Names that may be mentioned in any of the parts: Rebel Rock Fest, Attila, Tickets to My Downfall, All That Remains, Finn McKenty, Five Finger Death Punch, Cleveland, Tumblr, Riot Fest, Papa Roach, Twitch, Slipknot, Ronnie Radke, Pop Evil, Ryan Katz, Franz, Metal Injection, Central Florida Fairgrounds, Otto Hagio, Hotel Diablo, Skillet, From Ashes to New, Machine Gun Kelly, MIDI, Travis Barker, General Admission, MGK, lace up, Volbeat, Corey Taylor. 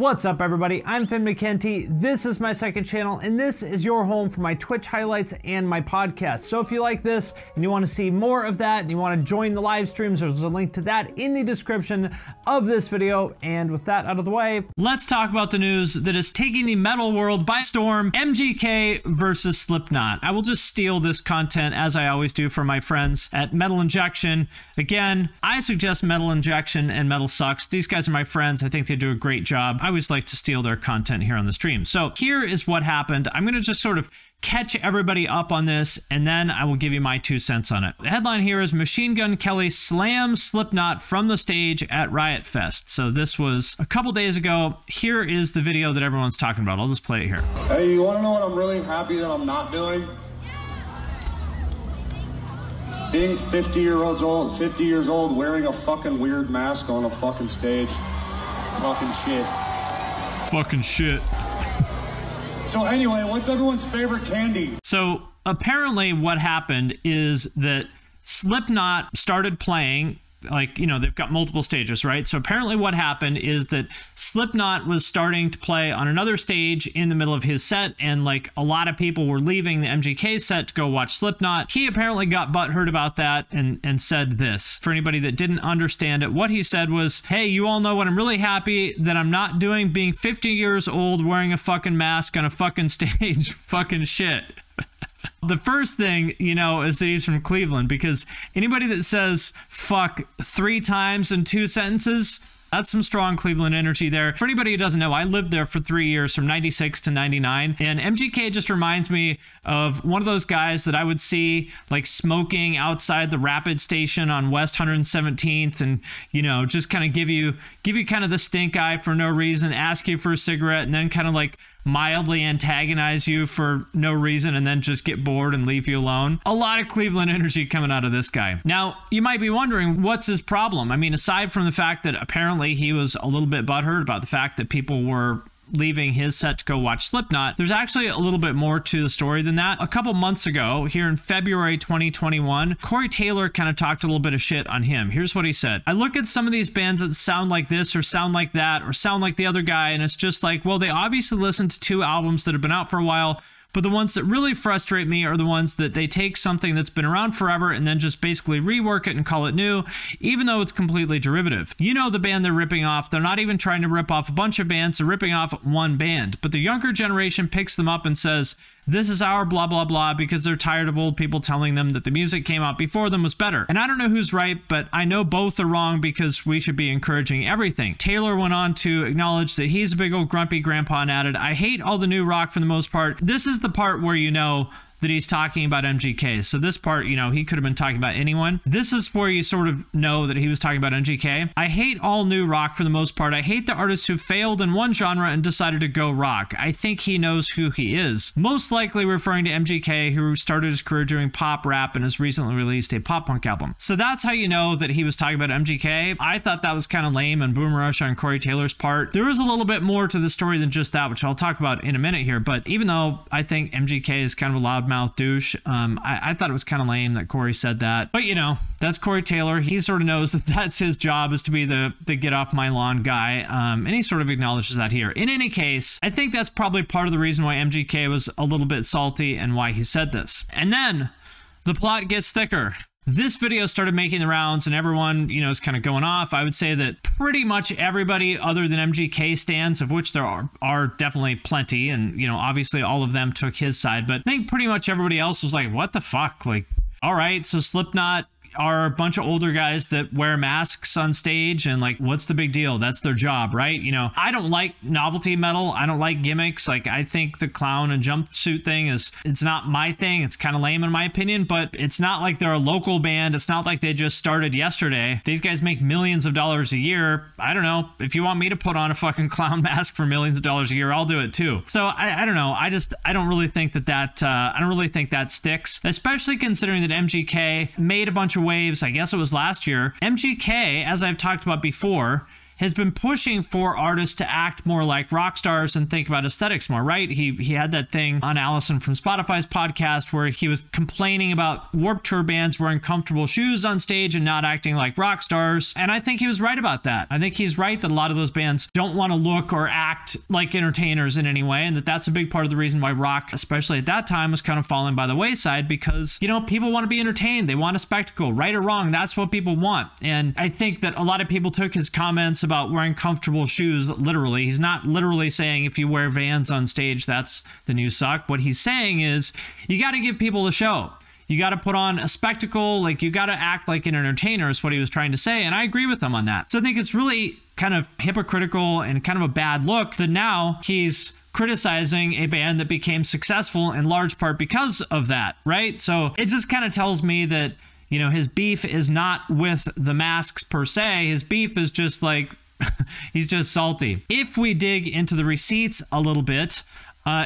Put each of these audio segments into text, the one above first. What's up, everybody? I'm Finn McKenty. This is my second channel, and this is your home for my Twitch highlights and my podcast. So if you like this and you want to see more of that and you want to join the live streams, there's a link to that in the description of this video. And with that out of the way, let's talk about the news that is taking the metal world by storm: MGK versus Slipknot. I will just steal this content, as I always do, from my friends at Metal Injection. Again, I suggest Metal Injection and Metal Sucks. These guys are my friends. I think they do a great job. I always like to steal their content here on the stream. So here is what happened. I'm going to just sort of catch everybody up on this, and then I will give you my 2 cents on it. The headline here is Machine Gun Kelly slams Slipknot from the stage at Riot Fest. So this was a couple days ago. Here is the video that everyone's talking about. I'll just play it here. Hey, you want to know what I'm really happy that I'm not doing? Being 50 years old, wearing a fucking weird mask on a fucking stage. Fucking shit. Fucking shit. So anyway, what's everyone's favorite candy? So apparently what happened is that Slipknot started playing, like, you know, they've got multiple stages, right? So apparently what happened is that Slipknot was starting to play on another stage in the middle of his set, and like a lot of people were leaving the MGK set to go watch Slipknot. He apparently got butthurt about that and said this. For anybody that didn't understand it, what he said was, hey, you all know what I'm really happy that I'm not doing: being 50 years old, wearing a fucking mask on a fucking stage. Fucking shit. The first thing, you know, is that he's from Cleveland, because anybody that says fuck 3 times in 2 sentences, that's some strong Cleveland energy there. For anybody who doesn't know, I lived there for 3 years, from 96 to 99. And MGK just reminds me of one of those guys that I would see like smoking outside the Rapid Station on West 117th. And, you know, just kind of give you kind of the stink eye for no reason, ask you for a cigarette, and then kind of like mildly antagonize you for no reason, and then just get bored and leave you alone. A lot of Cleveland energy coming out of this guy. Now, you might be wondering, what's his problem? I mean, aside from the fact that apparently he was a little bit butthurt about the fact that people were leaving his set to go watch Slipknot, there's actually a little bit more to the story than that. A couple months ago, here in February 2021, Corey Taylor kind of talked a little bit of shit on him. Here's what he said. I look at some of these bands that sound like this or sound like that or sound like the other guy, and it's just like, well, they obviously listened to 2 albums that have been out for a while, but the ones that really frustrate me are the ones that they take something that's been around forever and then just basically rework it and call it new, even though it's completely derivative. You know the band they're ripping off. They're not even trying to rip off a bunch of bands. They're ripping off one band. But the younger generation picks them up and says, this is our blah, blah, blah, because they're tired of old people telling them that the music came out before them was better. And I don't know who's right, but I know both are wrong, because we should be encouraging everything. Taylor went on to acknowledge that he's a big old grumpy grandpa and added, I hate all the new rock for the most part. This is the part where you know that he's talking about MGK. So this part, you know, he could have been talking about anyone. This is where you sort of know that he was talking about MGK. I hate all new rock for the most part. I hate the artists who failed in one genre and decided to go rock. I think he knows who he is. Most likely referring to MGK, who started his career doing pop rap and has recently released a pop punk album. So that's how you know that he was talking about MGK. I thought that was kind of lame and Boom Rush on Corey Taylor's part. There was a little bit more to the story than just that, which I'll talk about in a minute here. But even though I think MGK is kind of a loud mouth douche, I thought it was kind of lame that Corey said that. But you know, that's Corey Taylor. He sort of knows that that's his job, is to be the get off my lawn guy, and he sort of acknowledges that here. In any case, I think that's probably part of the reason why MGK was a little bit salty and why he said this. And then the plot gets thicker. This video started making the rounds and everyone, you know, is kind of going off. I would say that pretty much everybody other than MGK stands, of which there are definitely plenty, and, you know, obviously all of them took his side, but I think pretty much everybody else was like, what the fuck? Like, all right, so Slipknot are a bunch of older guys that wear masks on stage, and like, what's the big deal? That's their job, right? You know, I don't like novelty metal. I don't like gimmicks. Like, I think the clown and jumpsuit thing is, it's not my thing. It's kind of lame in my opinion, but it's not like they're a local band. It's not like they just started yesterday. These guys make millions of dollars a year. I don't know. If you want me to put on a fucking clown mask for millions of dollars a year, I'll do it too. So I don't know. I don't really think that sticks, especially considering that MGK made a bunch of waves. I guess it was last year. MGK, as I've talked about before, has been pushing for artists to act more like rock stars and think about aesthetics more, right? He had that thing on Allison from Spotify's podcast where he was complaining about Warped Tour bands wearing comfortable shoes on stage and not acting like rock stars. And I think he was right about that. I think he's right that a lot of those bands don't want to look or act like entertainers in any way, and that's a big part of the reason why rock, especially at that time, was kind of falling by the wayside, because, you know, people want to be entertained. They want a spectacle, right or wrong. That's what people want. And I think that a lot of people took his comments about wearing comfortable shoes literally. He's not literally saying if you wear Vans on stage, that's the new suck. What he's saying is you got to give people a show. You got to put on a spectacle. Like, you got to act like an entertainer is what he was trying to say. And I agree with him on that. So I think it's really kind of hypocritical and kind of a bad look that now he's criticizing a band that became successful in large part because of that, right? So it just kind of tells me that, you know, his beef is not with the masks per se. His beef is just like, he's just salty. If we dig into the receipts a little bit,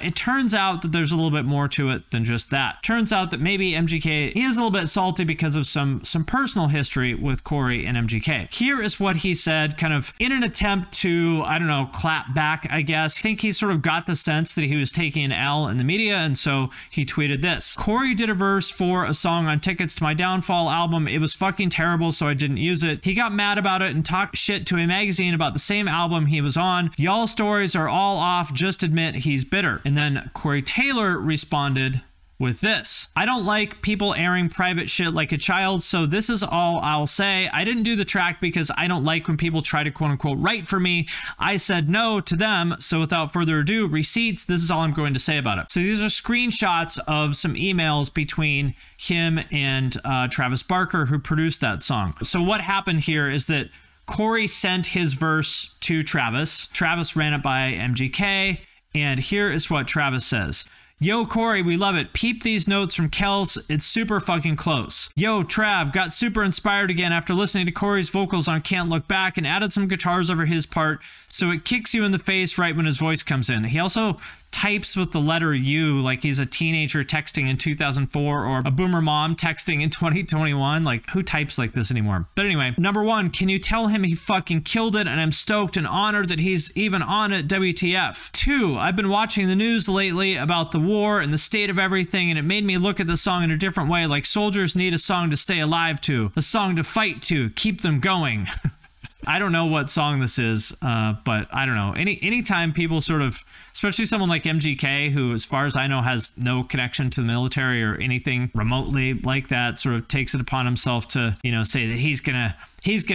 it turns out that there's a little bit more to it than just that. Turns out that maybe MGK is a little bit salty because of some personal history with Corey and MGK. Here is what he said, kind of in an attempt to, I don't know, clap back, I guess. I think he sort of got the sense that he was taking an L in the media, and so he tweeted this. Corey did a verse for a song on Tickets to My Downfall album. It was fucking terrible, so I didn't use it. He got mad about it and talked shit to a magazine about the same album he was on. Y'all stories are all off. Just admit he's bitter. And then Corey Taylor responded with this. I don't like people airing private shit like a child, so this is all I'll say. I didn't do the track because I don't like when people try to quote-unquote write for me. I said no to them, so without further ado, receipts, this is all I'm going to say about it. So these are screenshots of some emails between him and Travis Barker, who produced that song. So what happened here is that Corey sent his verse to Travis. Travis ran it by MGK. And here is what Travis says. Yo, Corey, we love it. Peep these notes from Kels. It's super fucking close. Yo, Trav, got super inspired again after listening to Corey's vocals on Can't Look Back and added some guitars over his part, so it kicks you in the face right when his voice comes in. He also types with the letter U like he's a teenager texting in 2004 or a boomer mom texting in 2021. Like, who types like this anymore? But anyway, number one, can you tell him he fucking killed it and I'm stoked and honored that he's even on it, WTF. Two, I've been watching the news lately about the war and the state of everything, and it made me look at the song in a different way. Like, soldiers need a song to stay alive to, a song to fight to, keep them going. I don't know what song this is, but I don't know. Anytime people sort of, especially someone like MGK, who as far as I know has no connection to the military or anything remotely like that, sort of takes it upon himself to, you know, say that he's gonna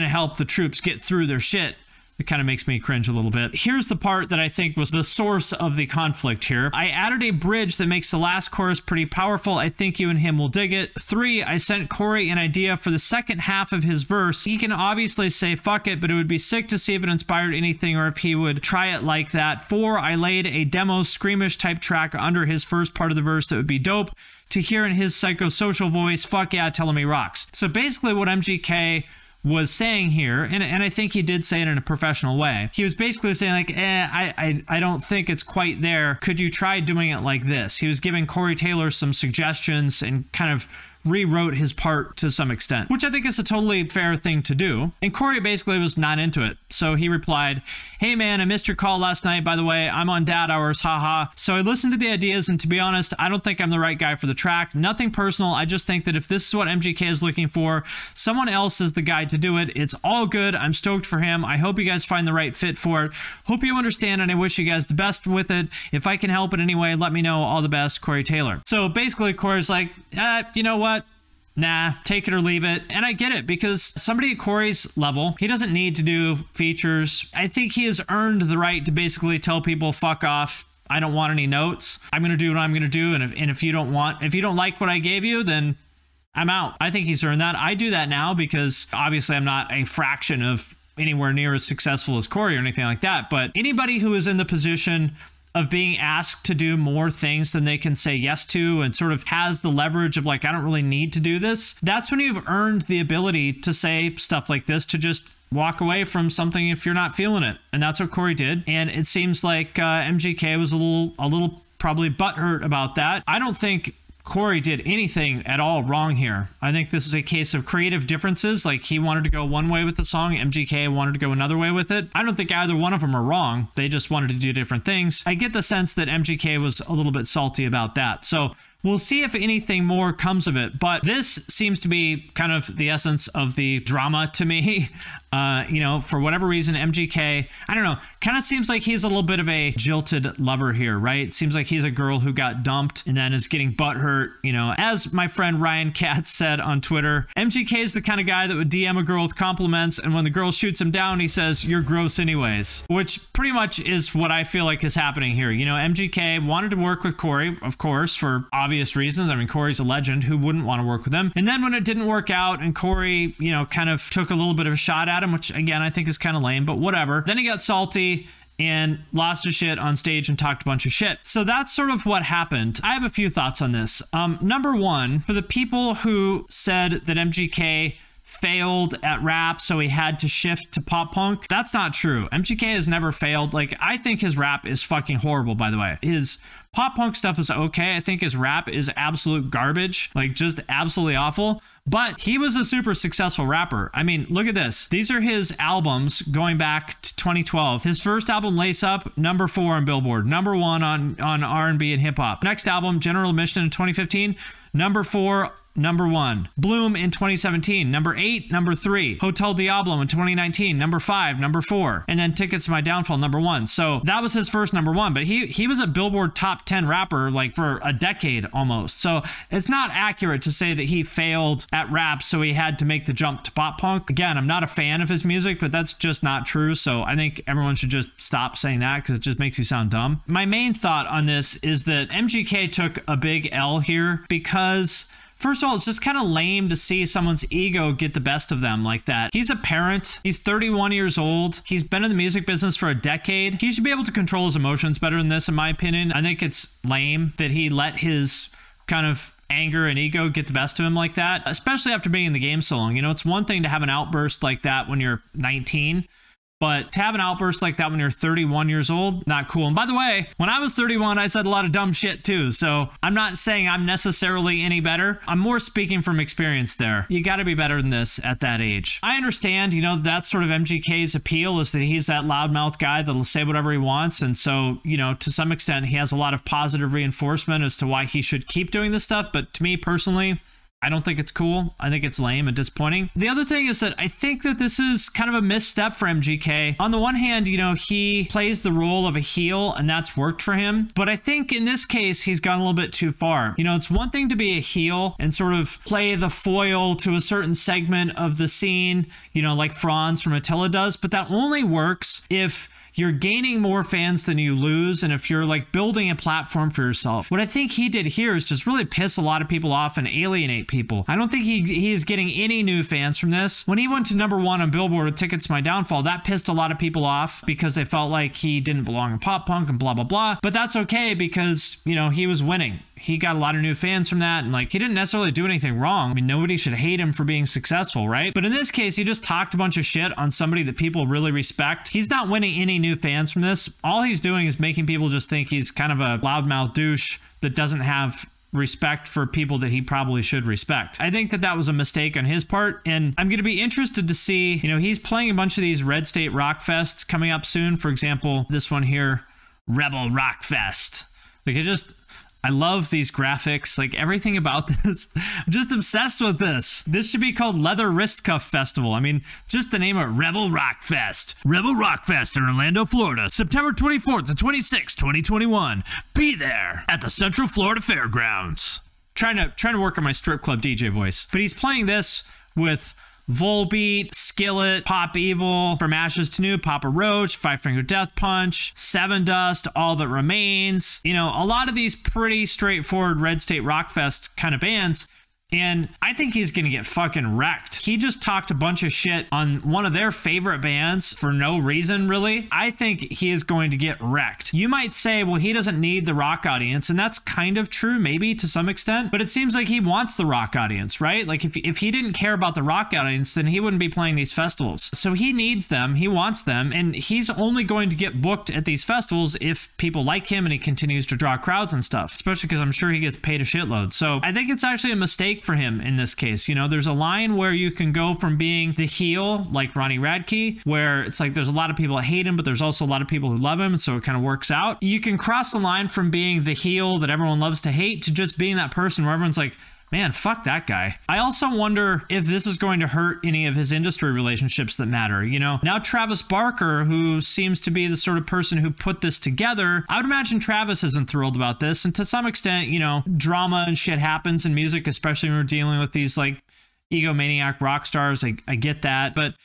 help the troops get through their shit. It kind of makes me cringe a little bit. Here's the part that I think was the source of the conflict here. I added a bridge that makes the last chorus pretty powerful. I think you and him will dig it. Three, I sent Corey an idea for the second half of his verse. He can obviously say fuck it, but it would be sick to see if it inspired anything or if he would try it like that. Four, I laid a demo screamish type track under his first part of the verse that would be dope to hear in his psychosocial voice. Fuck yeah, Attila me rocks. So basically what MGK was saying here, and I think he did say it in a professional way, he was basically saying like, I don't think it's quite there. Could you try doing it like this? He was giving Corey Taylor some suggestions and kind of rewrote his part to some extent, which I think is a totally fair thing to do. And Corey basically was not into it. So he replied, hey man, I missed your call last night. By the way, I'm on dad hours, haha. So I listened to the ideas, and to be honest, I don't think I'm the right guy for the track. Nothing personal. I just think that if this is what MGK is looking for, someone else is the guy to do it. It's all good. I'm stoked for him. I hope you guys find the right fit for it. Hope you understand, and I wish you guys the best with it. If I can help in any way, let me know. All the best, Corey Taylor. So basically, Corey's like, you know what? Nah, take it or leave it. And I get it, because somebody at Corey's level, he doesn't need to do features. I think he has earned the right to basically tell people, fuck off. I don't want any notes. I'm going to do what I'm going to do. And if you don't want, if you don't like what I gave you, then I'm out. I think he's earned that. I do that now because obviously I'm not a fraction of anywhere near as successful as Corey or anything like that. But anybody who is in the position of being asked to do more things than they can say yes to and sort of has the leverage of like, I don't really need to do this. That's when you've earned the ability to say stuff like this, to just walk away from something if you're not feeling it. And that's what Corey did. And it seems like MGK was a little probably butthurt about that. I don't think Corey did anything at all wrong here. I think this is a case of creative differences. Like, he wanted to go one way with the song, MGK wanted to go another way with it. I don't think either one of them are wrong. They just wanted to do different things. I get the sense that MGK was a little bit salty about that. So we'll see if anything more comes of it, but this seems to be kind of the essence of the drama to me. You know, for whatever reason, MGK, I don't know, kind of seems like he's a little bit of a jilted lover here, right? It seems like he's a girl who got dumped and then is getting butthurt. You know, as my friend Ryan Katz said on Twitter, MGK is the kind of guy that would DM a girl with compliments, and when the girl shoots him down, he says, "You're gross anyways," which pretty much is what I feel like is happening here. You know, MGK wanted to work with Corey, of course, for obvious reasons. I mean, Corey's a legend. Who wouldn't want to work with him? And then when it didn't work out and Corey, you know, kind of took a little bit of a shot at him, which again, I think is kind of lame, but whatever. Then he got salty and lost his shit on stage and talked a bunch of shit. So that's sort of what happened. I have a few thoughts on this. Number one, for the people who said that MGK failed at rap, so he had to shift to pop punk, that's not true. MGK has never failed. Like, I think his rap is fucking horrible, by the way. His pop punk stuff is okay. I think his rap is absolute garbage, like just absolutely awful. But he was a super successful rapper. I mean, look at this. These are his albums going back to 2012. His first album, Lace Up, #4 on Billboard, #1 on R&B and hip hop. Next album, General Admission in 2015, #4, #1. Bloom in 2017, #8, #3. Hotel Diablo in 2019, #5, #4. And then Tickets to My Downfall, #1. So that was his first #1, but he was a Billboard top 10 rapper like for a decade almost. So it's not accurate to say that he failed at rap, so he had to make the jump to pop punk. Again, I'm not a fan of his music, but that's just not true. So I think everyone should just stop saying that because it just makes you sound dumb. My main thought on this is that MGK took a big L here because, first of all, it's just kind of lame to see someone's ego get the best of them like that. He's a parent. He's 31 years old. He's been in the music business for a decade. He should be able to control his emotions better than this, in my opinion. I think it's lame that he let his kind of anger and ego get the best of him like that, especially after being in the game so long. You know, it's one thing to have an outburst like that when you're 19, but to have an outburst like that when you're 31 years old, not cool. And by the way, when I was 31, I said a lot of dumb shit too. So I'm not saying I'm necessarily any better. I'm more speaking from experience there. You got to be better than this at that age. I understand, you know, that's sort of MGK's appeal, is that he's that loudmouth guy that'll say whatever he wants. And so, you know, to some extent, he has a lot of positive reinforcement as to why he should keep doing this stuff. But to me personally, I don't think it's cool. I think it's lame and disappointing. The other thing is that I think that this is kind of a misstep for MGK. On the one hand, you know, he plays the role of a heel and that's worked for him. But I think in this case, he's gone a little bit too far. You know, it's one thing to be a heel and sort of play the foil to a certain segment of the scene, you know, like Franz from Attila does, but that only works if you're gaining more fans than you lose, and if you're like building a platform for yourself. What I think he did here is just really piss a lot of people off and alienate people. I don't think he is getting any new fans from this. When he went to #1 on Billboard with Tickets to My Downfall, that pissed a lot of people off because they felt like he didn't belong in pop punk and blah, blah, blah. But that's okay because, you know, he was winning. He got a lot of new fans from that, and like, he didn't necessarily do anything wrong. I mean, nobody should hate him for being successful, right? But in this case, he just talked a bunch of shit on somebody that people really respect. He's not winning any new fans from this. All he's doing is making people just think he's kind of a loudmouth douche that doesn't have respect for people that he probably should respect. I think that that was a mistake on his part, and I'm going to be interested to see, you know, he's playing a bunch of these Red State Rock Fests coming up soon. For example, this one here, Rebel Rock Fest. Like, it just, I love these graphics, like everything about this. I'm just obsessed with this. This should be called Leather Wrist Cuff Festival. I mean, just the name of it, Rebel Rock Fest. Rebel Rock Fest in Orlando, Florida, September 24th to 26th, 2021. Be there at the Central Florida Fairgrounds. Trying to work on my strip club DJ voice. But he's playing this with Volbeat, Skillet, Pop Evil, From Ashes to New, Papa Roach, Five Finger Death Punch, Sevendust, All That Remains. You know, a lot of these pretty straightforward Red State Rock Fest kind of bands. And I think he's going to get fucking wrecked. He just talked a bunch of shit on one of their favorite bands for no reason, really. I think he is going to get wrecked. You might say, well, he doesn't need the rock audience. And that's kind of true, maybe to some extent. But it seems like he wants the rock audience, right? Like if he didn't care about the rock audience, then he wouldn't be playing these festivals. So he needs them. He wants them. And he's only going to get booked at these festivals if people like him and he continues to draw crowds and stuff, especially because I'm sure he gets paid a shitload. So I think it's actually a mistake for him in this case. You know, there's a line where you can go from being the heel like Ronnie Radke, where it's like there's a lot of people that hate him, but there's also a lot of people who love him, and so it kind of works out. You can cross the line from being the heel that everyone loves to hate to just being that person where everyone's like, man, fuck that guy. I also wonder if this is going to hurt any of his industry relationships that matter. You know, now Travis Barker, who seems to be the sort of person who put this together, I would imagine Travis isn't thrilled about this. And to some extent, you know, drama and shit happens in music, especially when we're dealing with these like egomaniac rock stars. I get that. But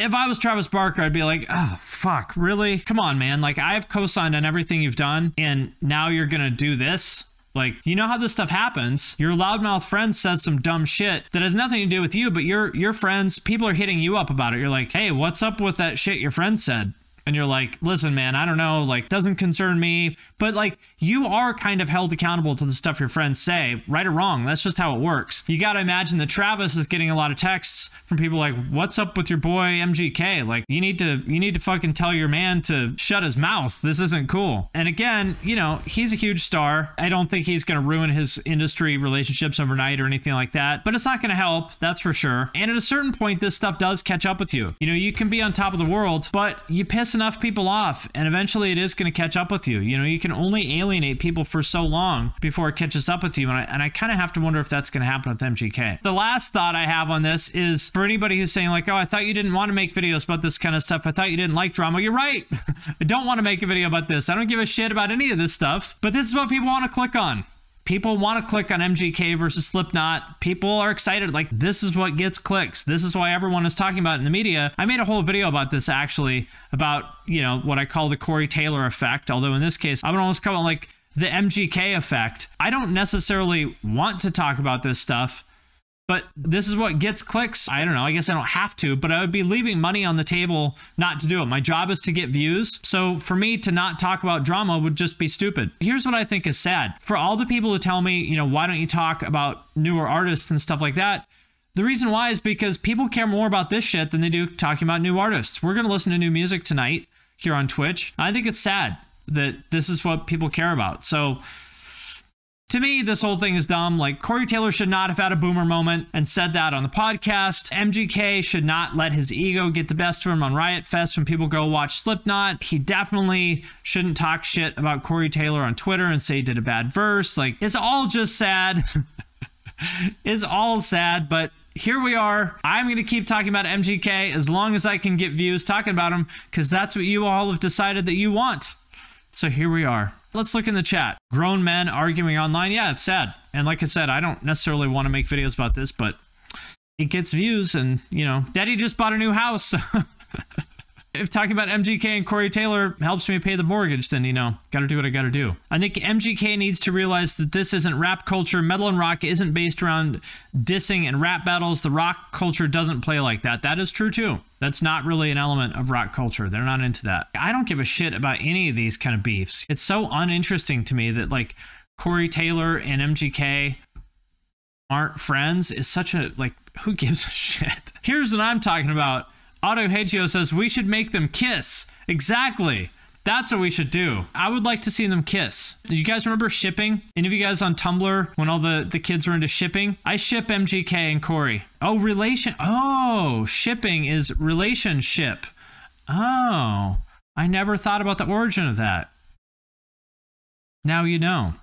if I was Travis Barker, I'd be like, oh, fuck, really? Come on, man. Like, I've co-signed on everything you've done, and now you're going to do this? Like, you know how this stuff happens. Your loudmouth friend says some dumb shit that has nothing to do with you, but your friends, people are hitting you up about it. You're like, hey, what's up with that shit your friend said? And you're like, listen, man, I don't know, like, doesn't concern me. But like, you are kind of held accountable to the stuff your friends say, right or wrong. That's just how it works. You got to imagine that Travis is getting a lot of texts from people like, what's up with your boy MGK? Like, you need to fucking tell your man to shut his mouth. This isn't cool. And again, you know, he's a huge star. I don't think he's going to ruin his industry relationships overnight or anything like that, but it's not going to help. That's for sure. And at a certain point, this stuff does catch up with you. You know, you can be on top of the world, but you piss enough people off and eventually it is going to catch up with you. You know, you can only alienate people for so long before it catches up with you. And I kind of have to wonder if that's going to happen with MGK. The last thought I have on this is for anybody who's saying like, oh, I thought you didn't want to make videos about this kind of stuff. I thought you didn't like drama. You're right. I don't want to make a video about this. I don't give a shit about any of this stuff, but this is what people want to click on. People want to click on MGK versus Slipknot. People are excited. Like, this is what gets clicks. This is why everyone is talking about it in the media. I made a whole video about this, actually, about, you know, what I call the Corey Taylor effect. Although in this case, I would almost call it like the MGK effect. I don't necessarily want to talk about this stuff, but this is what gets clicks. I don't know. I guess I don't have to, but I would be leaving money on the table not to do it. My job is to get views. So for me to not talk about drama would just be stupid. Here's what I think is sad. For all the people who tell me, you know, why don't you talk about newer artists and stuff like that? The reason why is because people care more about this shit than they do talking about new artists. We're going to listen to new music tonight here on Twitch. I think it's sad that this is what people care about. So to me, this whole thing is dumb. Like, Corey Taylor should not have had a boomer moment and said that on the podcast. MGK should not let his ego get the best of him on Riot Fest when people go watch Slipknot. He definitely shouldn't talk shit about Corey Taylor on Twitter and say he did a bad verse. Like, it's all just sad. It's all sad, but here we are. I'm going to keep talking about MGK as long as I can get views talking about him, because that's what you all have decided that you want. So here we are. Let's look in the chat. Grown men arguing online. Yeah, it's sad. And like I said, I don't necessarily want to make videos about this, but it gets views and, you know, daddy just bought a new house. If talking about MGK and Corey Taylor helps me pay the mortgage, then, you know, gotta do what I gotta do. I think MGK needs to realize that this isn't rap culture. Metal and rock isn't based around dissing and rap battles. The rock culture doesn't play like that. That is true too. That's not really an element of rock culture. They're not into that. I don't give a shit about any of these kind of beefs. It's so uninteresting to me that like Corey Taylor and MGK aren't friends. It's such a, like, who gives a shit? Here's what I'm talking about. Otto Hagio says, we should make them kiss. Exactly. That's what we should do. I would like to see them kiss. Do you guys remember shipping? Any of you guys on Tumblr when all the kids were into shipping? I ship MGK and Corey. Oh, relation. Oh, shipping is relationship. Oh, I never thought about the origin of that. Now you know.